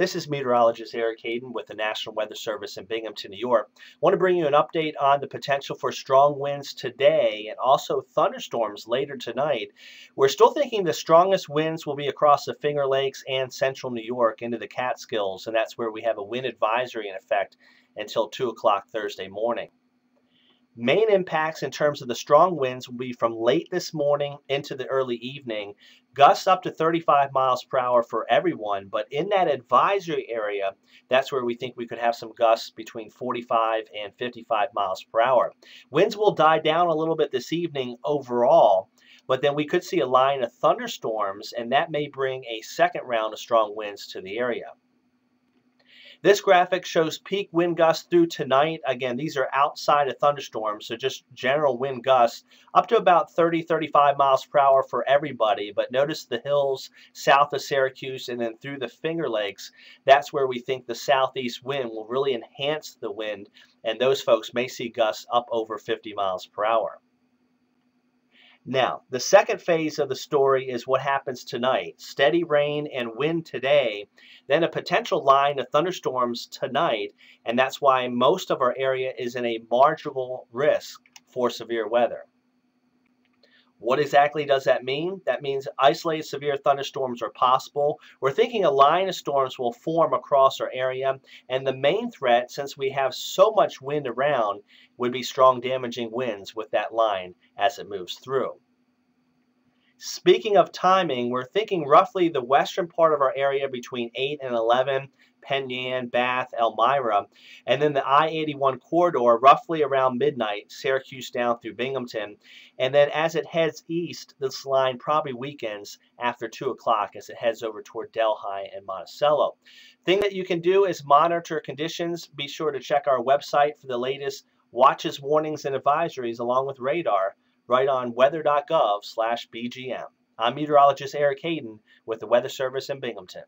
This is meteorologist Eric Hayden with the National Weather Service in Binghamton, New York. I want to bring you an update on the potential for strong winds today and also thunderstorms later tonight. We're still thinking the strongest winds will be across the Finger Lakes and central New York into the Catskills, and that's where we have a wind advisory in effect until 2 o'clock Thursday morning. Main impacts in terms of the strong winds will be from late this morning into the early evening. Gusts up to 35 miles per hour for everyone, but in that advisory area, that's where we think we could have some gusts between 45 and 55 miles per hour. Winds will die down a little bit this evening overall, but then we could see a line of thunderstorms, and that may bring a second round of strong winds to the area. This graphic shows peak wind gusts through tonight. Again, these are outside of thunderstorms, so just general wind gusts up to about 30-35 miles per hour for everybody. But notice the hills south of Syracuse and then through the Finger Lakes. That's where we think the southeast wind will really enhance the wind, and those folks may see gusts up over 50 miles per hour. Now, the second phase of the story is what happens tonight. Steady rain and wind today, then a potential line of thunderstorms tonight, and that's why most of our area is in a marginal risk for severe weather. What exactly does that mean? That means isolated severe thunderstorms are possible. We're thinking a line of storms will form across our area, and the main threat, since we have so much wind around, would be strong damaging winds with that line as it moves through. Speaking of timing, we're thinking roughly the western part of our area between 8 and 11, Penn Yan, Bath, Elmira, and then the I-81 corridor roughly around midnight, Syracuse down through Binghamton, and then as it heads east, this line probably weakens after 2 o'clock as it heads over toward Delhi and Monticello. Thing that you can do is monitor conditions. Be sure to check our website for the latest watches, warnings, and advisories along with radar right on weather.gov/BGM. I'm meteorologist Eric Hayden with the Weather Service in Binghamton.